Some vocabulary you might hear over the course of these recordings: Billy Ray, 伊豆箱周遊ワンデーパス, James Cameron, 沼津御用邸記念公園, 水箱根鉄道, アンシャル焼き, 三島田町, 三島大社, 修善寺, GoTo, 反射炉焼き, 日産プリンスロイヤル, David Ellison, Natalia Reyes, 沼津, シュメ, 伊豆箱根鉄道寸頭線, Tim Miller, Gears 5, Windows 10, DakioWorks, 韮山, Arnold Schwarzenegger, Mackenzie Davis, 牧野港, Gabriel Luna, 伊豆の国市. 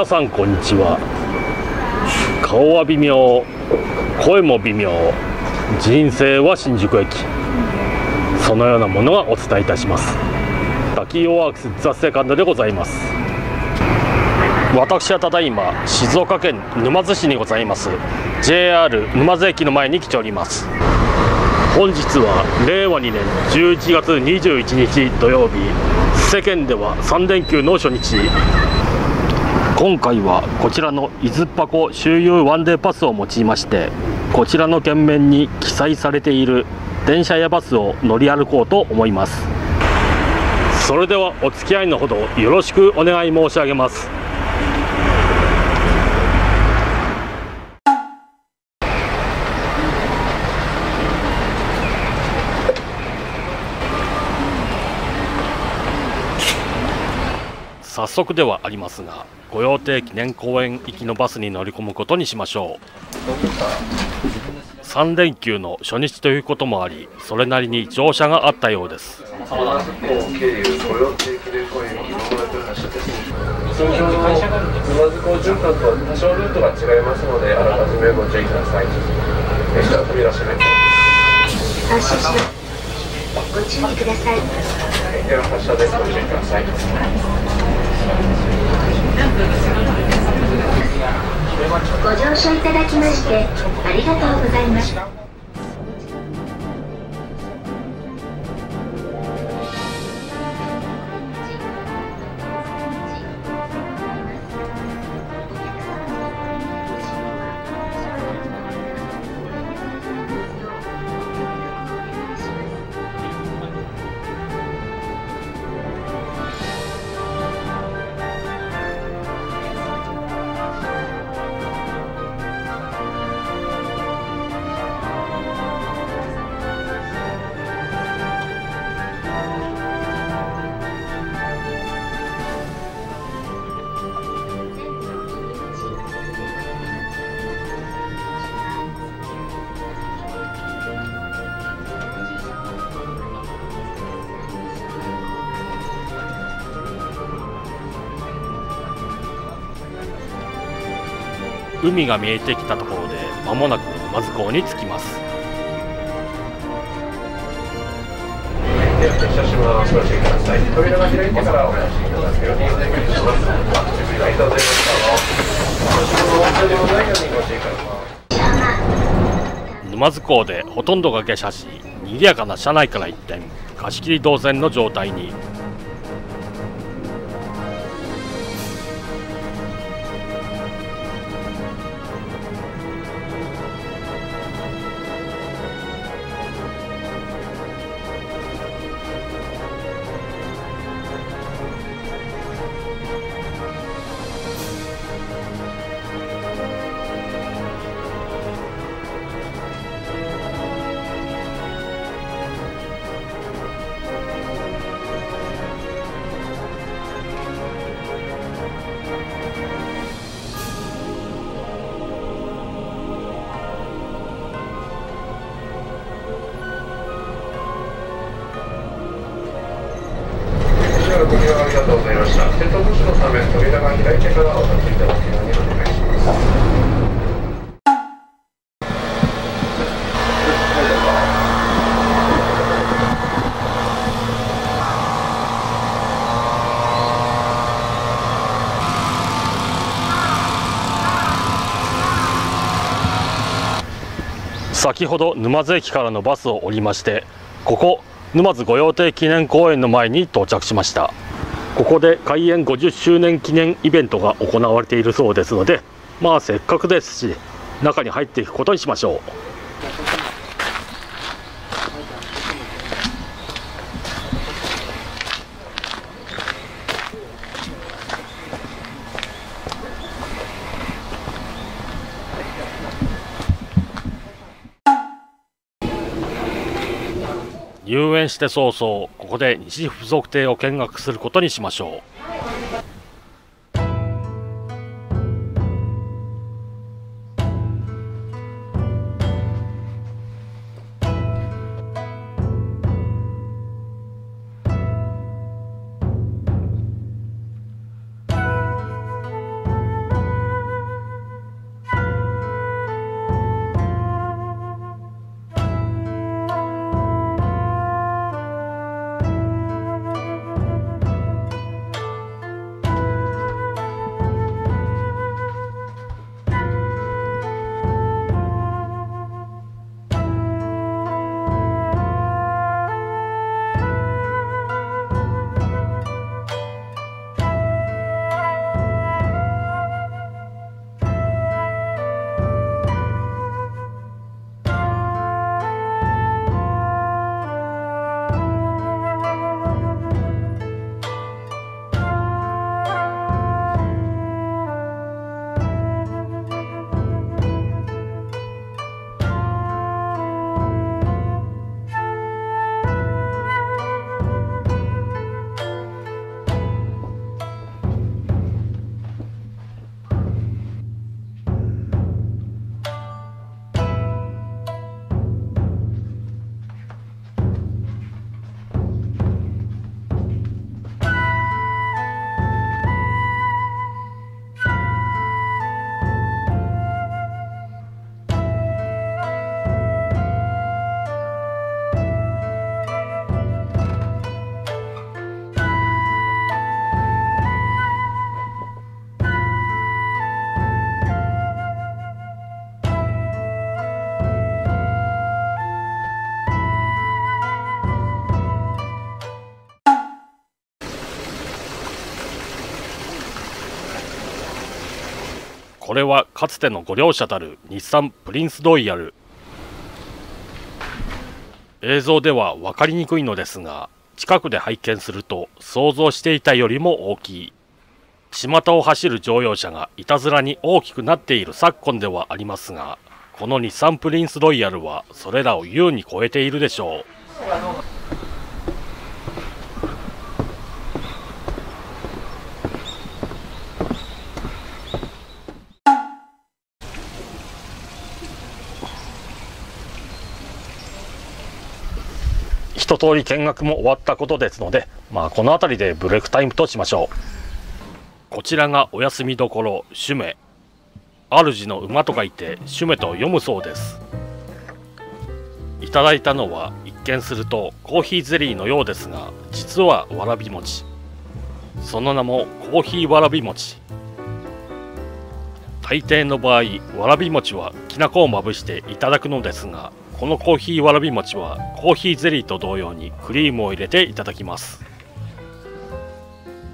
皆さんこんにちは。顔は微妙、声も微妙、人生は新宿駅、そのようなものがお伝えいたします。DakioWorks The Secondでございます。私はただいま静岡県沼津市にございます JR 沼津駅の前に来ております。本日は令和2年11月21日土曜日、世間では3連休の初日。今回はこちらの伊豆箱周遊ワンデーパスを用いまして、こちらの券面に記載されている電車やバスを乗り歩こうと思います。それではお付き合いのほどよろしくお願い申し上げます。早速ではありますが、御用邸記念公園行きのバスに乗り込むことにしましょう。3連休の初日ということもあり、それなりに乗車があったようです。ご注意ください。では発車です。ご注意ください。ご乗車いただきましてありがとうございました。海が見えてきたところで、まもなく沼津港に着きます。沼津港でほとんどが下車し、賑やかな車内から一転、貸し切り同然の状態に。先ほど沼津駅からのバスを降りまして、ここ沼津御用邸記念公園の前に到着しました。ここで開園50周年記念イベントが行われているそうですので、まあせっかくですし中に入っていくことにしましょう。入園して早々、ここで西附属邸を見学することにしましょう。これはかつての御両者たる日産プリンスロイヤル。映像では分かりにくいのですが、近くで拝見すると想像していたよりも大きい。巷を走る乗用車がいたずらに大きくなっている昨今ではありますが、この日産プリンスロイヤルはそれらを優に超えているでしょう。一通り見学も終わったことですので、この辺りでブレイクタイムとしましょう。こちらがお休みどころ、シュメ。主の馬と書いてシュメと読むそうです。いただいたのは一見するとコーヒーゼリーのようですが、実はわらび餅。その名もコーヒーわらび餅。大抵の場合、わらび餅はきな粉をまぶしていただくのですが、このコーヒーわらび餅はコーヒーゼリーと同様にクリームを入れていただきます。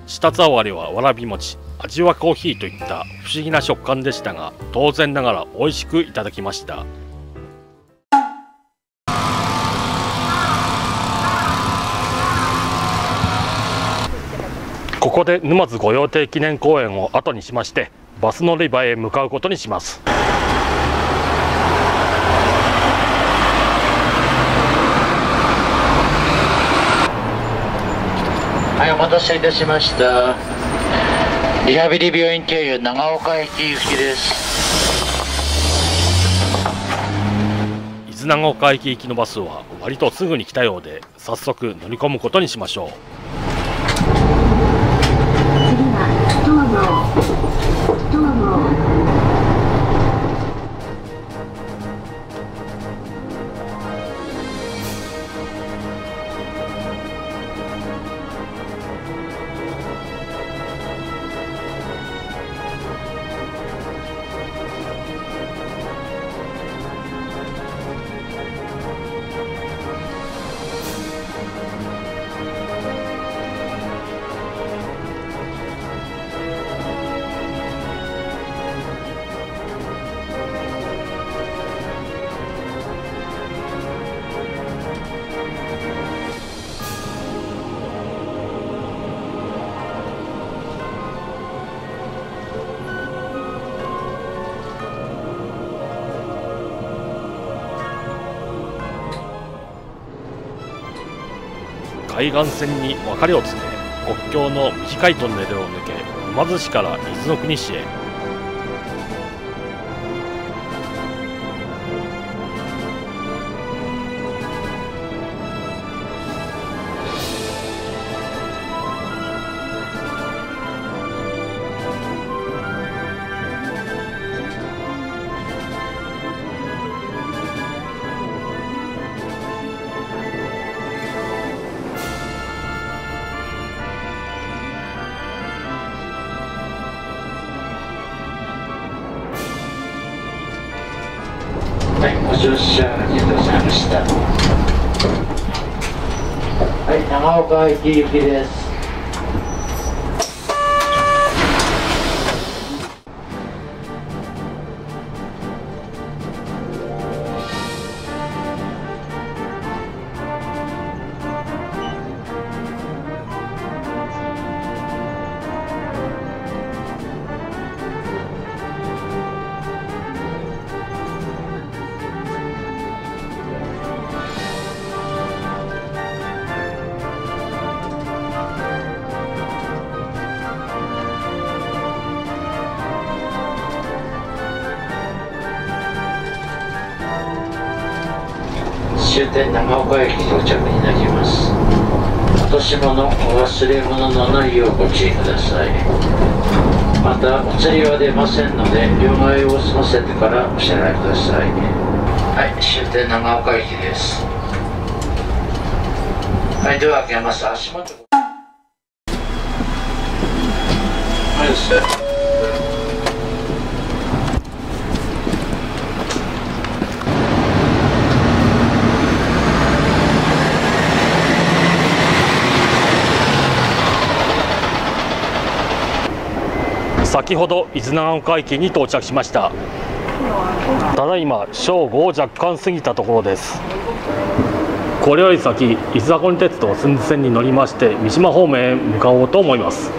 舌触りはわらび餅、味はコーヒーといった不思議な食感でしたが、当然ながら美味しくいただきました。ここで沼津御用邸記念公園を後にしまして、バス乗り場へ向かうことにします。はい、お待たせいたしました。リハビリ病院経由長岡駅行きです。伊豆長岡駅行きのバスは割とすぐに来たようで、早速乗り込むことにしましょう。次は海岸線に別れを告げ、国境の短いトンネルを抜け、沼津市から伊豆の国市へ。ご乗車ありがとうございました。はい、長岡駅行きです。終点長岡駅到着になります。落とし物、お忘れ物のないようご注意ください。またお釣りは出ませんので、両替を済ませてからお支払いください。はい、終点長岡駅です。はい、ドア開けます。足元はいです。先ほど伊豆長岡駅に到着しました。ただいま正午を若干過ぎたところです。これより先伊豆ザコニ鉄道寸頭線に乗りまして三島方面へ向かおうと思います。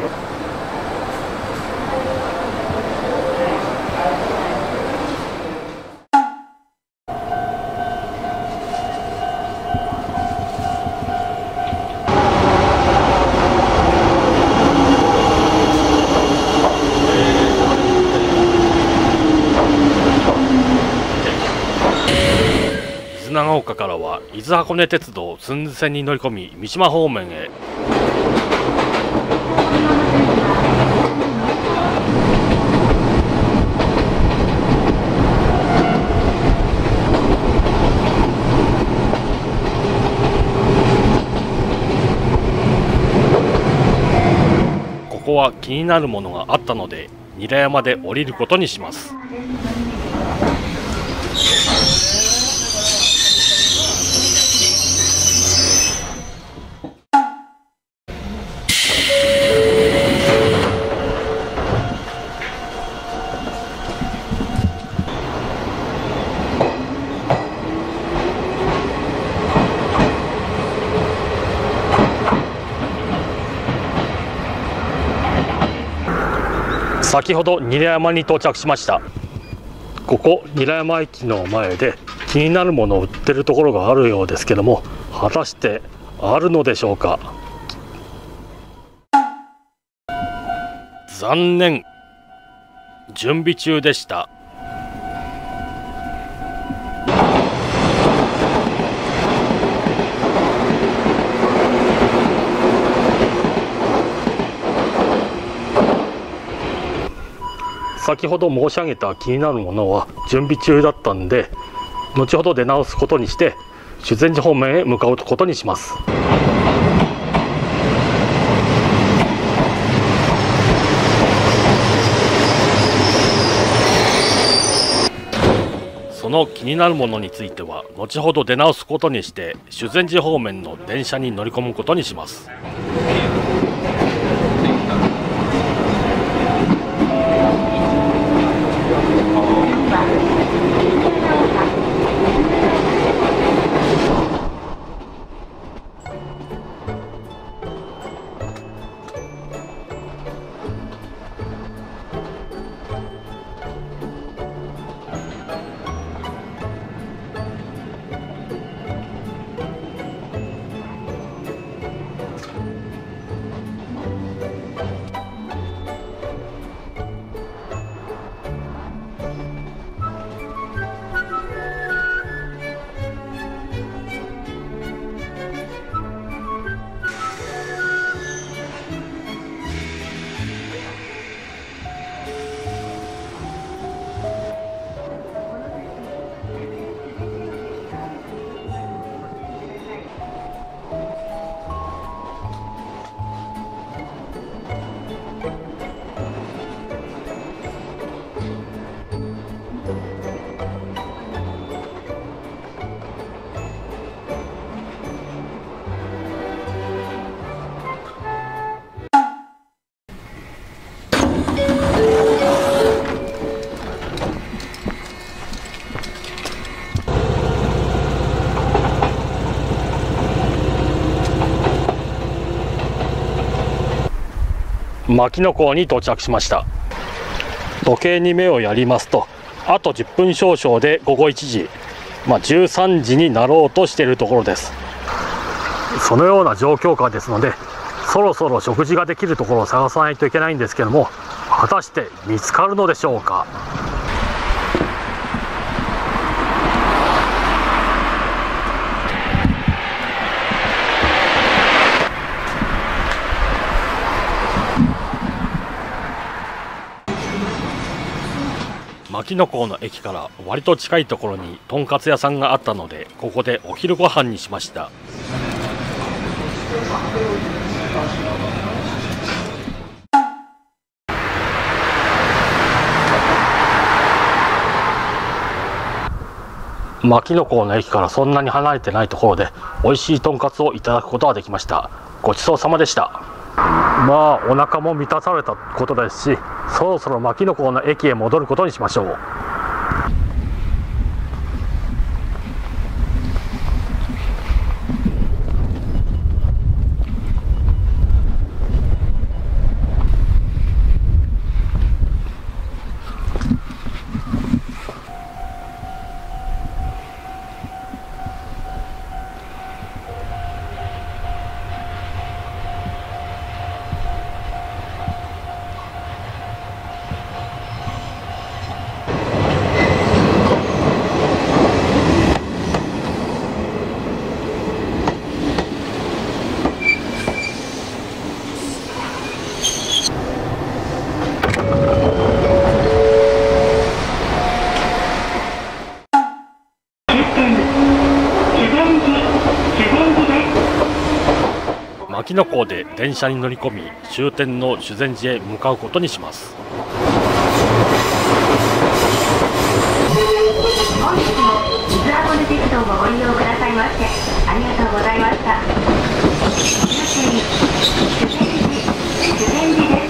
長岡からは伊豆箱根鉄道寸頭線に乗り込み三島方面へ。ここは気になるものがあったので韮山で降りることにします。先ほど韮山に到着しました。ここ韮山駅の前で気になるものを売ってるところがあるようですけども、果たしてあるのでしょうか。残念、準備中でした。先ほど申し上げた気になるものは準備中だったんで、後ほど出直すことにして修善寺方面へ向かうことにします。その気になるものについては後ほど出直すことにして修善寺方面の電車に乗り込むことにします。牧野港に到着しました。時計に目をやりますとあと10分少々で午後1時、13時になろうとしているところです。そのような状況下ですので、そろそろ食事ができるところを探さないといけないんですけども、果たして見つかるのでしょうか。牧野港の駅から割と近いところにとんかつ屋さんがあったので、ここでお昼ご飯にしました。牧野港の駅からそんなに離れてないところで美味しいとんかつをいただくことができました。ごちそうさまでした。まあお腹も満たされたことですし、そろそろ牧野港の駅へ戻ることにしましょう。牧野港で電車に乗り込み、終点の修善寺へ向かうことにします。本日も水箱根鉄道をご利用くださいましてありがとうございました。修善寺です。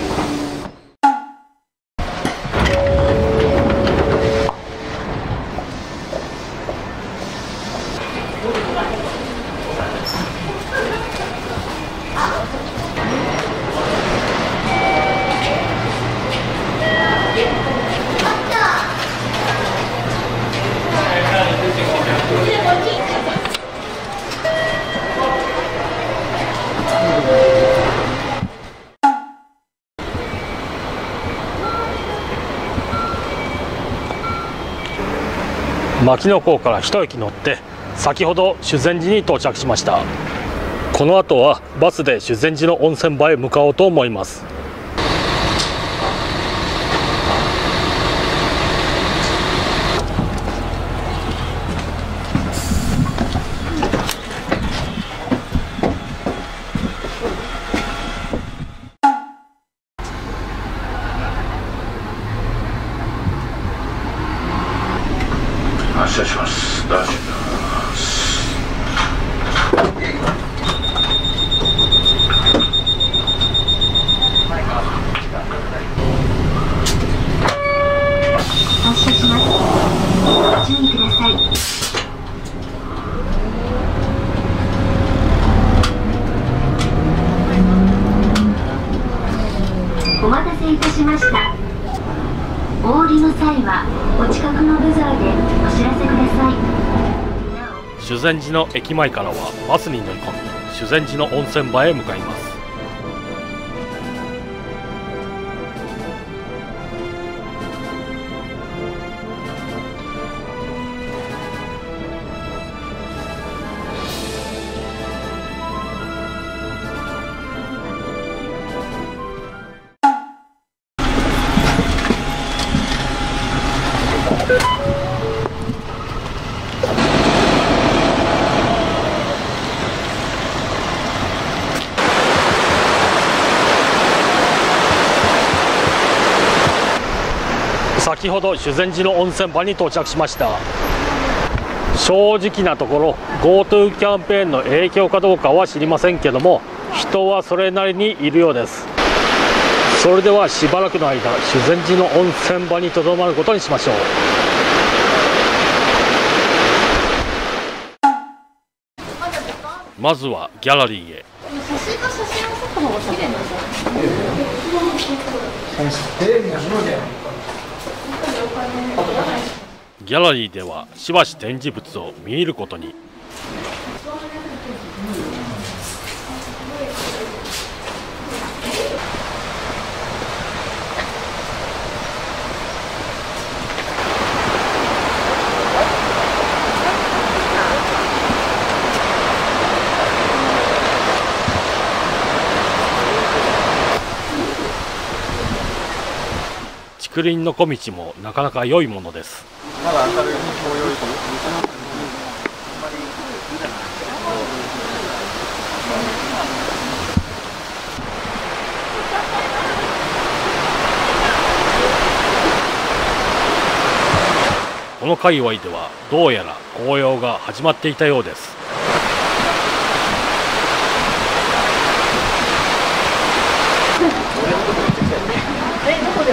牧野港から一駅乗って先ほど修善寺に到着しました。この後はバスで修善寺の温泉場へ向かおうと思います。失礼します。大丈夫です。発車します。ご注意ください。お待たせいたしました。お降りの際はお近くの部材でお知らせください。修善寺の駅前からはバスに乗り込み、修善寺の温泉場へ向かいます。先ほど修善寺の温泉場に到着しました。正直なところ GoTo キャンペーンの影響かどうかは知りませんけども、人はそれなりにいるようです。それではしばらくの間修善寺の温泉場にとどまることにしましょう。まずはギャラリーへ。ギャラリーではしばし展示物を見入ることに。竹林の小道もなかなか良いものです。この界隈ではどうやら紅葉が始まっていたようです。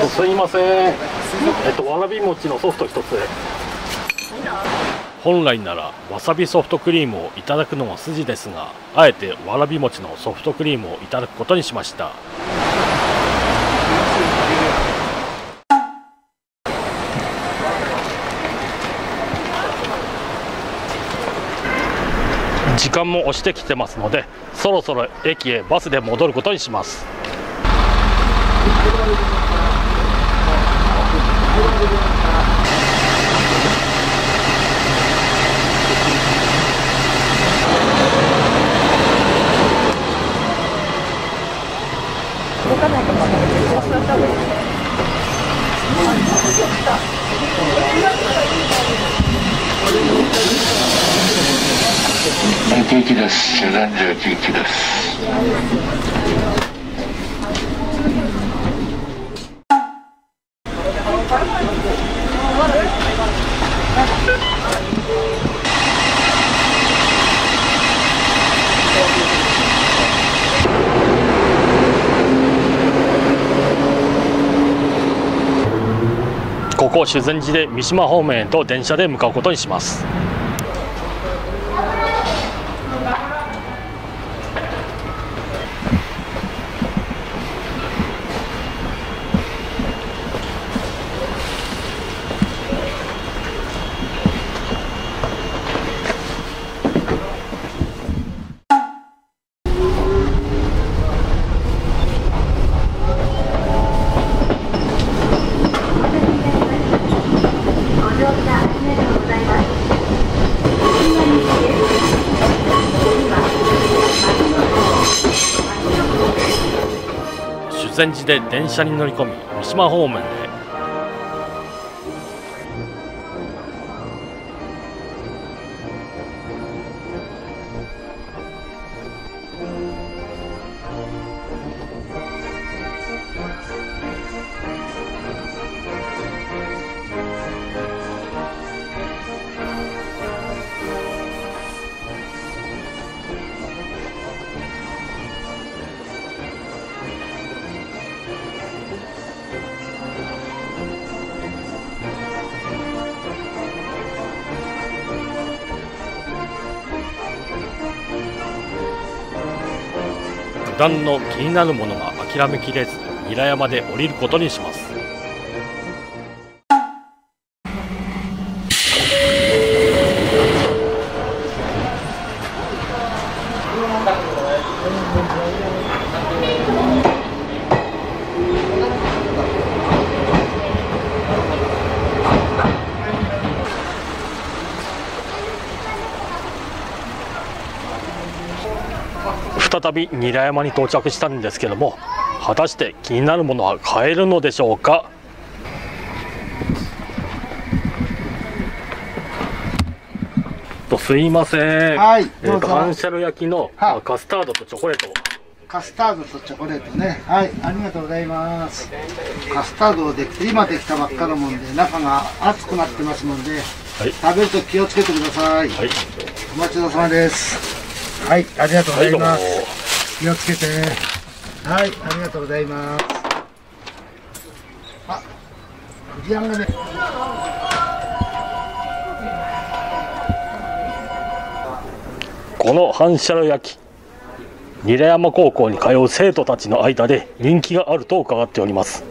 すいません、わらび餅のソフト1つ。本来ならわさびソフトクリームをいただくのが筋ですが、あえてわらび餅のソフトクリームをいただくことにしました。時間も押してきてますので、そろそろ駅へバスで戻ることにします。駅です。駅です。ここ修善寺で三島方面へと電車で向かうことにします。修善寺で電車に乗り込み、三島方面へ。普段の気になるものが諦めきれず、韮山で降りることにします。再び韮山に到着したんですけども、果たして気になるものは買えるのでしょうか。すいません、はい、アンシャル焼きのカスタードとチョコレート。カスタードとチョコレートね。はい、ありがとうございます。カスタードできて、今できたばっかのもんで中が熱くなってますので、はい、食べると気をつけてください、はい、お待ちどおさまです。はい、ありがとうございます、はい、気をつけて。はい、ありがとうございます。あ、クジラがね、この反射炉焼き、韮山高校に通う生徒たちの間で人気があると伺っております。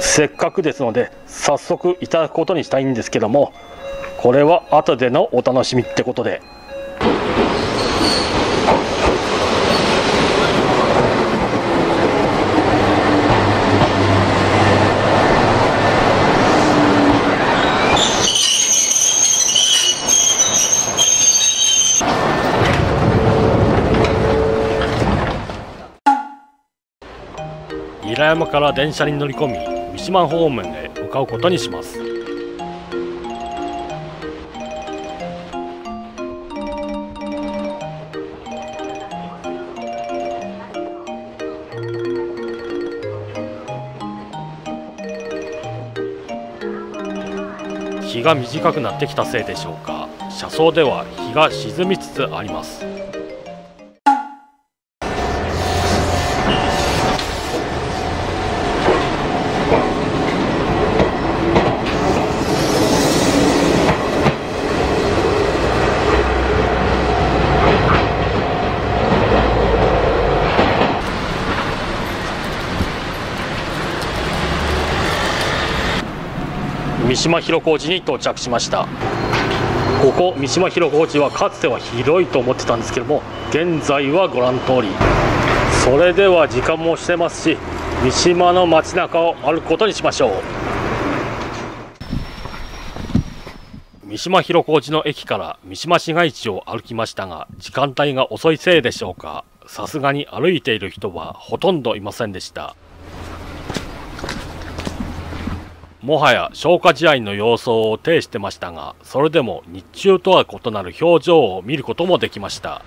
せっかくですので早速いただくことにしたいんですけども、これは後でのお楽しみってことで。韮山から電車に乗り込み、三島方面へ向かうことにします。日が短くなってきたせいでしょうか、車窓では日が沈みつつあります。三島広小路に到着しました。ここ三島広小路はかつては広いと思ってたんですけども、現在はご覧の通り。それでは時間もしてますし、三島の街中を歩くことにしましょう。三島広小路の駅から三島市街地を歩きましたが、時間帯が遅いせいでしょうか、さすがに歩いている人はほとんどいませんでした。もはや消化試合の様相を呈してましたが、それでも日中とは異なる表情を見ることもできました。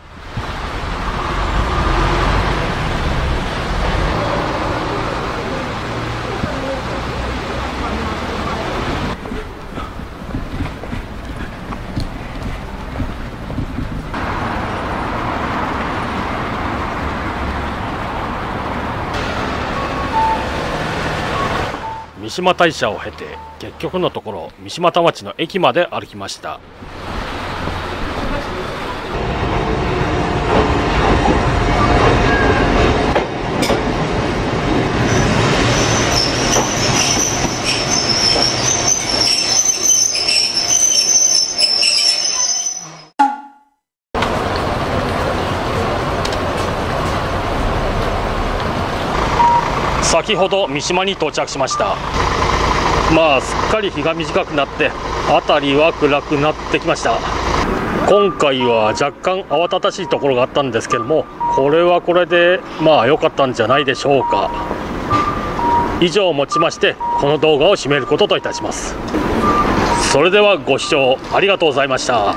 三島大社を経て、結局のところ三島田町の駅まで歩きました。先ほど三島に到着しました。まあすっかり日が短くなって辺りは暗くなってきました。今回は若干慌ただしいところがあったんですけども、これはこれでまあ良かったんじゃないでしょうか。以上をもちましてこの動画を締めることといたします。それではご視聴ありがとうございました。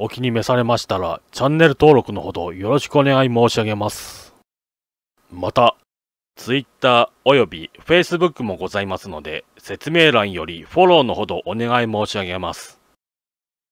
お気に召されましたらチャンネル登録のほどよろしくお願い申し上げます。また、Twitter および Facebook もございますので、説明欄よりフォローのほどお願い申し上げます。